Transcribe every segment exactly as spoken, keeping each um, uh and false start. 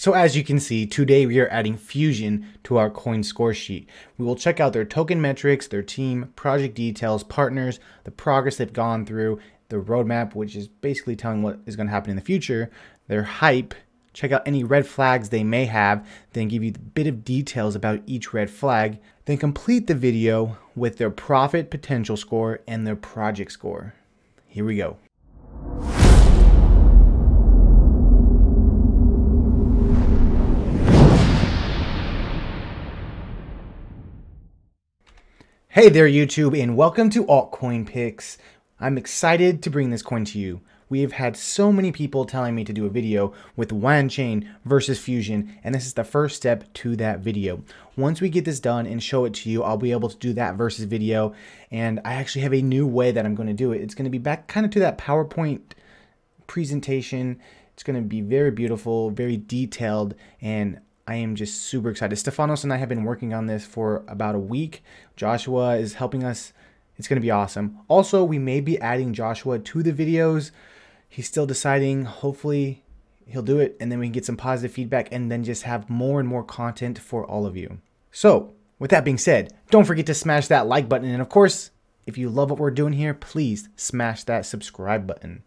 So as you can see, today we are adding Fusion to our coin score sheet. We will check out their token metrics, their team, project details, partners, the progress they've gone through, the roadmap, which is basically telling what is going to happen in the future, their hype, check out any red flags they may have, then give you a bit of details about each red flag, then complete the video with their profit potential score and their project score. Here we go. Hey there YouTube, and welcome to Altcoin Picks. I'm excited to bring this coin to you. We've had so many people telling me to do a video with Wanchain versus Fusion, and this is the first step to that video. Once we get this done and show it to you, I'll be able to do that versus video, and I actually have a new way that I'm going to do it. It's going to be back kind of to that PowerPoint presentation. It's going to be very beautiful, very detailed, and I am just super excited. Stefanos and I have been working on this for about a week. Joshua is helping us. It's gonna be awesome. Also, we may be adding Joshua to the videos. He's still deciding. Hopefully he'll do it, and then we can get some positive feedback and then just have more and more content for all of you. So with that being said, don't forget to smash that like button. And of course, if you love what we're doing here, please smash that subscribe button.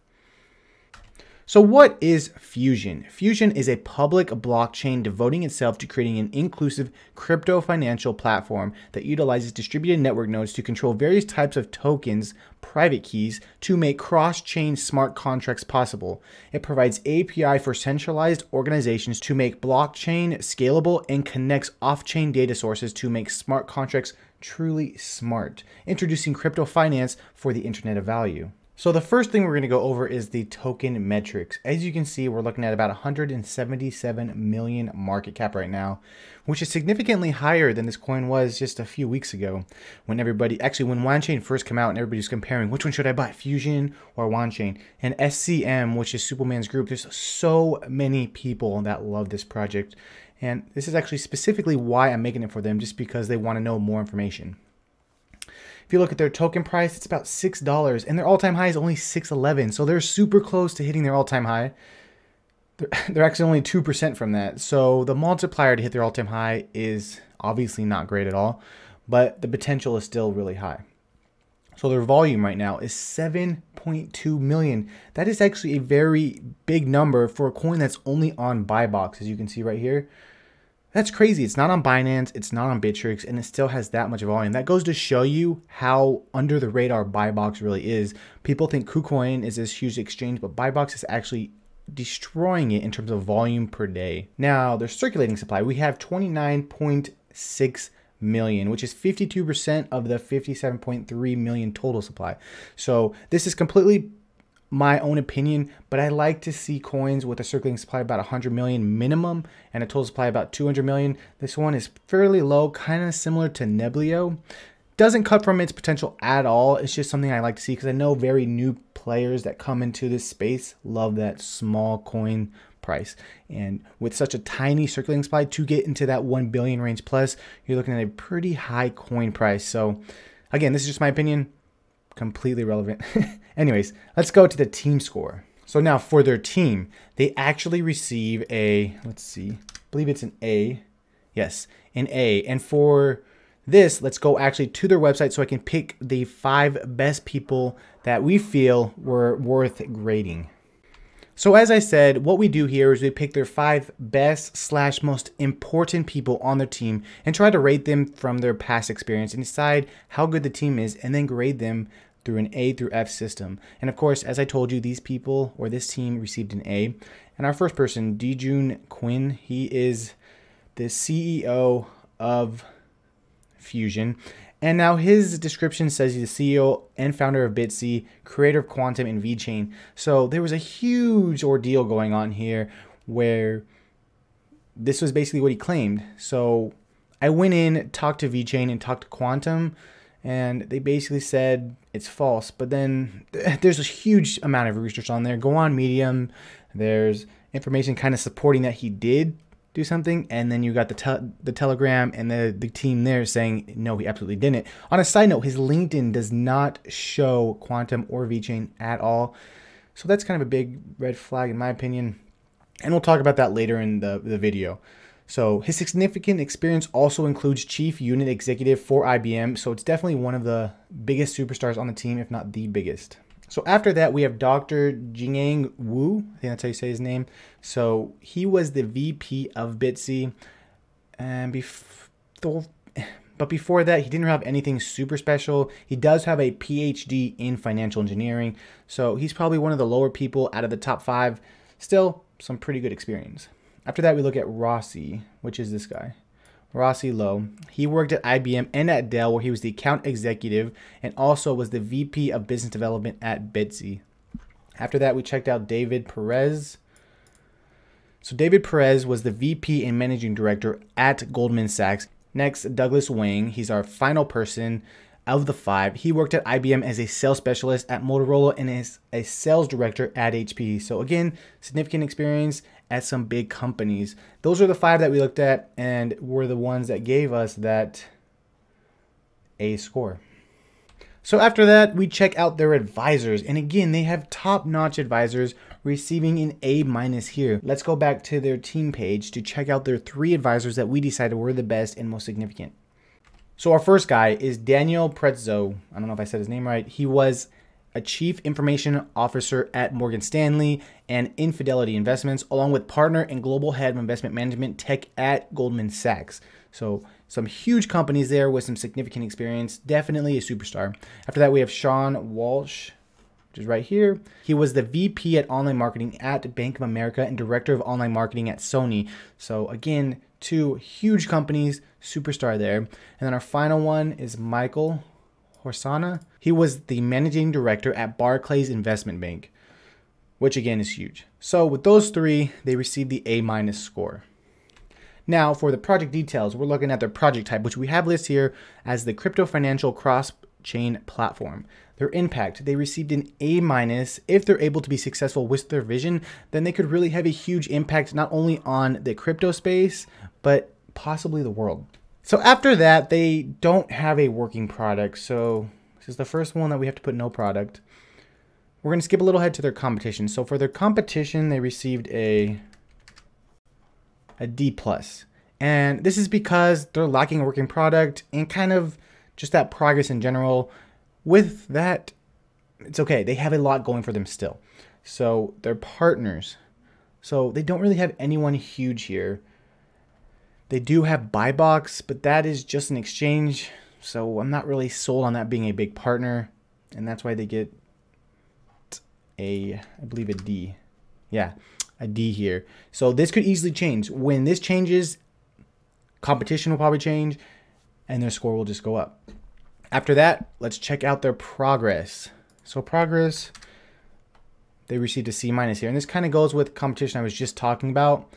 So what is Fusion? Fusion is a public blockchain devoting itself to creating an inclusive crypto financial platform that utilizes distributed network nodes to control various types of tokens, private keys, to make cross-chain smart contracts possible. It provides A P I for centralized organizations to make blockchain scalable and connects off-chain data sources to make smart contracts truly smart, introducing crypto finance for the Internet of Value. So the first thing we're going to go over is the token metrics. As you can see, we're looking at about one hundred seventy-seven million market cap right now, which is significantly higher than this coin was just a few weeks ago when everybody, actually when Wanchain first came out and everybody was comparing, which one should I buy, Fusion or Wanchain? And S C M, which is Superman's group, there's so many people that love this project. And this is actually specifically why I'm making it for them, just because they want to know more information. If you look at their token price, it's about six dollars, and their all-time high is only six eleven, so they're super close to hitting their all-time high. They're, they're actually only two percent from that, so the multiplier to hit their all-time high is obviously not great at all, but the potential is still really high. So their volume right now is seven point two million. That is actually a very big number for a coin that's only on BuyBox, as you can see right here. That's crazy. It's not on Binance, it's not on Bittrex, and it still has that much volume. That goes to show you how under the radar BuyBox really is. People think KuCoin is this huge exchange, but BuyBox is actually destroying it in terms of volume per day. Now, their circulating supply, we have twenty-nine point six million, which is fifty-two percent of the fifty-seven point three million total supply. So this is completely my own opinion, but I like to see coins with a circulating supply about one hundred million minimum and a total supply about two hundred million. This one is fairly low, kind of similar to Neblio. Doesn't cut from its potential at all. It's just something I like to see because I know very new players that come into this space love that small coin price. And with such a tiny circulating supply, to get into that one billion range plus, you're looking at a pretty high coin price. So again, this is just my opinion. Completely relevant. Anyways, let's go to the team score. So now for their team, they actually receive a, let's see, I believe it's an A. Yes, an A. And for this, let's go actually to their website so I can pick the five best people that we feel were worth grading. So as I said, what we do here is we pick their five best slash most important people on their team and try to rate them from their past experience and decide how good the team is and then grade them through an A through F system. And of course, as I told you, these people or this team received an A. And our first person, Dejun Qian, he is the C E O of Fusion. And now his description says he's the C E O and founder of BitSE, creator of Quantum and VeChain. So there was a huge ordeal going on here where this was basically what he claimed. So I went in, talked to VeChain and talked to Quantum, and they basically said it's false. But then there's a huge amount of research on there. Go on Medium. There's information kind of supporting that he did do something, and then you got the te the Telegram and the, the team there saying, no, he absolutely didn't. On a side note, his LinkedIn does not show Quantum or VeChain at all. So that's kind of a big red flag in my opinion. And we'll talk about that later in the, the video. So his significant experience also includes chief unit executive for I B M. So it's definitely one of the biggest superstars on the team, if not the biggest. So after that, we have Doctor Jingyang Wu. I think that's how you say his name. So he was the V P of BitSE. And before, but before that, he didn't have anything super special. He does have a P H D in financial engineering. So he's probably one of the lower people out of the top five. Still, some pretty good experience. After that, we look at Rossi, which is this guy. Rossi Lowe. He worked at I B M and at Dell, where he was the account executive and also was the V P of business development at BitSE. After that, we checked out David Perez. So David Perez was the V P and managing director at Goldman Sachs. Next, Douglas Wang. He's our final person of the five. He worked at I B M as a sales specialist at Motorola and is a sales director at H P. So again, significant experience at some big companies. Those are the five that we looked at and were the ones that gave us that A score. So after that, we check out their advisors. And again, they have top-notch advisors receiving an A minus here. Let's go back to their team page to check out their three advisors that we decided were the best and most significant. So our first guy is Daniel Prezzo. I don't know if I said his name right. He was a chief information officer at Morgan Stanley and in Fidelity Investments, along with partner and global head of investment management tech at Goldman Sachs. So some huge companies there with some significant experience. Definitely a superstar. After that, we have Sean Walsh, which is right here. He was the V P at online marketing at Bank of America and director of online marketing at Sony. So again, two huge companies, superstar there. And then our final one is Michael Horsana. He was the managing director at Barclays Investment Bank, which again is huge. So with those three, they received the A minus score. Now for the project details, we're looking at their project type, which we have listed here as the crypto financial cross-chain platform. Their impact, they received an A minus. If they're able to be successful with their vision, then they could really have a huge impact, not only on the crypto space, but possibly the world. So after that, they don't have a working product. So this is the first one that we have to put no product. We're gonna skip a little ahead to their competition. So for their competition, they received a, a D plus. And this is because they're lacking a working product and kind of just that progress in general. With that, it's okay. They have a lot going for them still. So they're partners. So they don't really have anyone huge here. They do have BuyBox, but that is just an exchange. So I'm not really sold on that being a big partner. And that's why they get a, I believe a D. Yeah, a D here. So this could easily change. When this changes, competition will probably change and their score will just go up. After that, let's check out their progress. So progress, they received a C minus here. And this kind of goes with competition I was just talking about.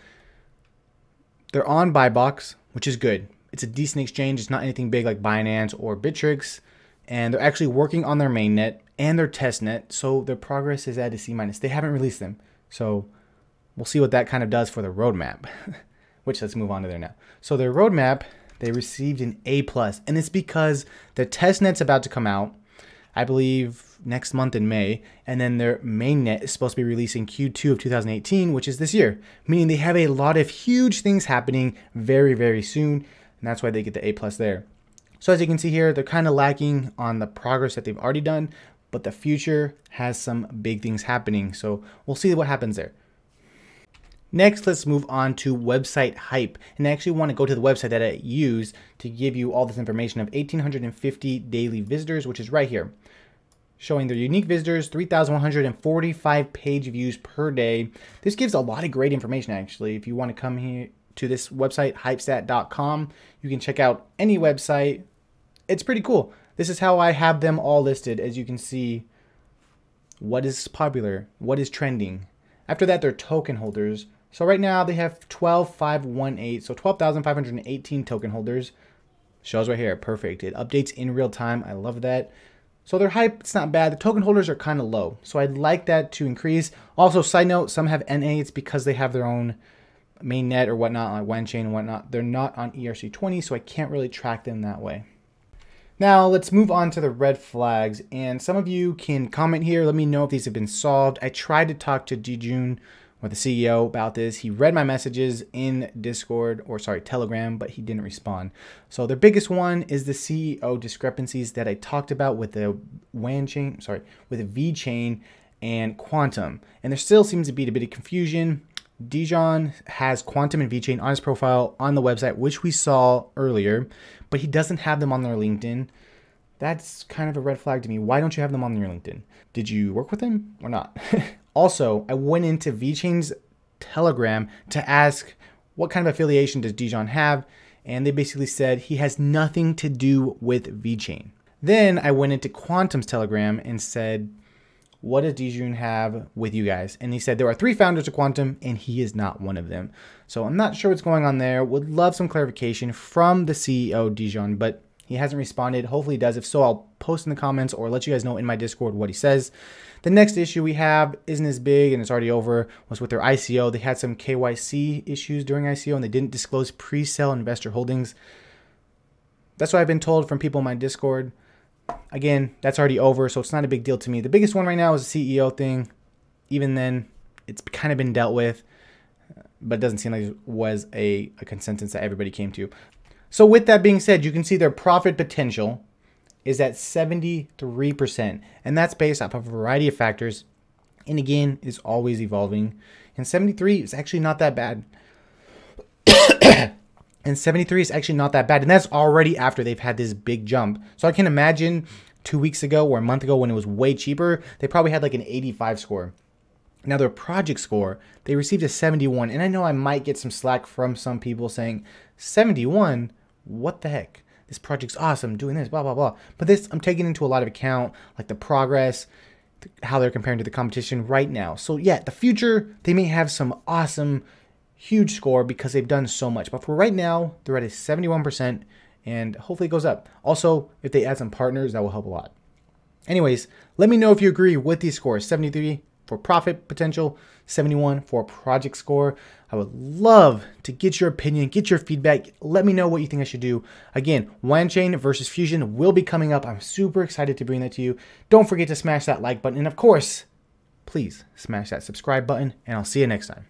They're on BuyBox, which is good. It's a decent exchange. It's not anything big like Binance or Bittrex. And they're actually working on their mainnet and their testnet. So their progress is at a C minus. They haven't released them. So we'll see what that kind of does for the roadmap, which let's move on to there now. So their roadmap, they received an A plus, and it's because their testnet's about to come out, I believe next month in May, and then their mainnet is supposed to be releasing Q two of two thousand eighteen, which is this year, meaning they have a lot of huge things happening very, very soon, and that's why they get the A plus there. So as you can see here, they're kind of lacking on the progress that they've already done, but the future has some big things happening, so we'll see what happens there. Next, let's move on to website hype. And I actually want to go to the website that I use to give you all this information of one thousand eight hundred fifty daily visitors, which is right here, showing their unique visitors, three thousand one hundred forty-five page views per day. This gives a lot of great information, actually. If you want to come here to this website, hypestat dot com, you can check out any website. It's pretty cool. This is how I have them all listed. As you can see, what is popular, what is trending. After that, they're token holders. So right now they have twelve thousand five hundred eighteen, so twelve thousand five hundred eighteen token holders. Shows right here, perfect. It updates in real time, I love that. So their hype, it's not bad. The token holders are kind of low, so I'd like that to increase. Also, side note, some have N A, it's because they have their own mainnet or whatnot, like Wanchain and whatnot. They're not on E R C twenty, so I can't really track them that way. Now let's move on to the red flags, and some of you can comment here. Let me know if these have been solved. I tried to talk to Dejun with the C E O about this. He read my messages in Discord, or sorry, Telegram, but he didn't respond. So their biggest one is the C E O discrepancies that I talked about with the Wanchain, sorry, with VeChain and Quantum. And there still seems to be a bit of confusion. Dejun has Quantum and VeChain on his profile on the website, which we saw earlier, but he doesn't have them on their LinkedIn. That's kind of a red flag to me. Why don't you have them on your LinkedIn? Did you work with him or not? Also, I went into VeChain's Telegram to ask what kind of affiliation does Dejun have, and they basically said he has nothing to do with VeChain. Then I went into Quantum's Telegram and said, what does Dejun have with you guys? And he said there are three founders of Quantum and he is not one of them. So I'm not sure what's going on there. Would love some clarification from the C E O Dejun, but he hasn't responded. Hopefully he does. If so, I'll post in the comments or let you guys know in my Discord what he says. The next issue we have isn't as big and it's already over, was with their I C O. They had some K Y C issues during I C O and they didn't disclose pre-sale investor holdings. That's what I've been told from people in my Discord. Again, that's already over, so it's not a big deal to me. The biggest one right now is the C E O thing. Even then, it's kind of been dealt with, but it doesn't seem like it was a, a consensus that everybody came to. So with that being said, you can see their profit potential is at seventy-three percent, and that's based off of a variety of factors, and again, is always evolving. And seventy-three is actually not that bad. And seventy-three is actually not that bad. And that's already after they've had this big jump. So I can imagine two weeks ago or a month ago when it was way cheaper, they probably had like an eighty-five score. Now their project score, they received a seventy-one. And I know I might get some slack from some people saying, seventy-one? What the heck? This project's awesome, doing this, blah, blah, blah. But this, I'm taking into a lot of account, like the progress, how they're comparing to the competition right now. So yeah, the future, they may have some awesome huge score because they've done so much, but for right now they're at a seventy-one percent and hopefully it goes up. Also, if they add some partners, that will help a lot. Anyways, let me know if you agree with these scores. Seventy-three for profit potential, seventy-one for project score. I would love to get your opinion, get your feedback. Let me know what you think I should do. Again, Wanchain versus Fusion will be coming up. I'm super excited to bring that to you. Don't forget to smash that like button, and of course please smash that subscribe button, and I'll see you next time.